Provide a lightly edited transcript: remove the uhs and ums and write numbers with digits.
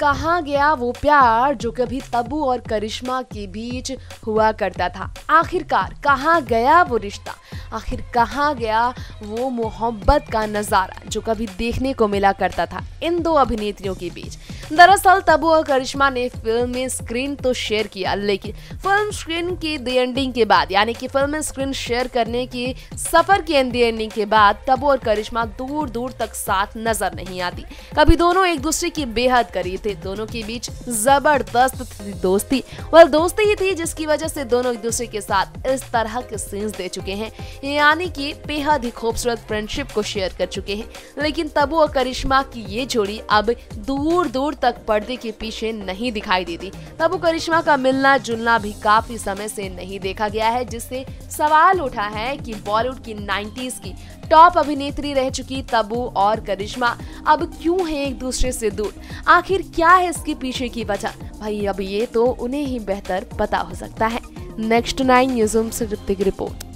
कहाँ गया वो प्यार जो कभी तब्बू और करिश्मा के बीच हुआ करता था। आखिरकार कहाँ गया वो रिश्ता, आखिर कहाँ गया वो मोहब्बत का नज़ारा जो कभी देखने को मिला करता था इन दो अभिनेत्रियों के बीच। दरअसल तब्बू और करिश्मा ने फिल्म में स्क्रीन तो शेयर किया, लेकिन फिल्म स्क्रीन की दी एंडिंग के बाद, यानी कि फिल्म में स्क्रीन शेयर करने के सफ़र की दी एंडिंग के बाद तब्बू और करिश्मा दूर दूर तक साथ नजर नहीं आती। कभी दोनों एक दूसरे की बेहद करीब थे, दोनों के बीच जबरदस्त दोस्ती और दोस्ती ही थी जिसकी वजह से दोनों एक दूसरे के साथ इस तरह के सीन्स दे चुके हैं, यानी कि बेहद ही खूबसूरत फ्रेंडशिप को शेयर कर चुके हैं। लेकिन तब्बू और करिश्मा की ये जोड़ी अब दूर दूर तक पर्दे के पीछे नहीं दिखाई देती। तब्बू करिश्मा का मिलना जुलना भी काफी समय से नहीं देखा गया है, जिससे सवाल उठा है कि बॉलीवुड की 90s की टॉप अभिनेत्री रह चुकी तब्बू और करिश्मा अब क्यों है एक दूसरे से दूर। आखिर क्या है इसके पीछे की वजह, भाई अब ये तो उन्हें ही बेहतर पता हो सकता है। नेक्स्ट 9 न्यूज़ से ऋतिक की रिपोर्ट।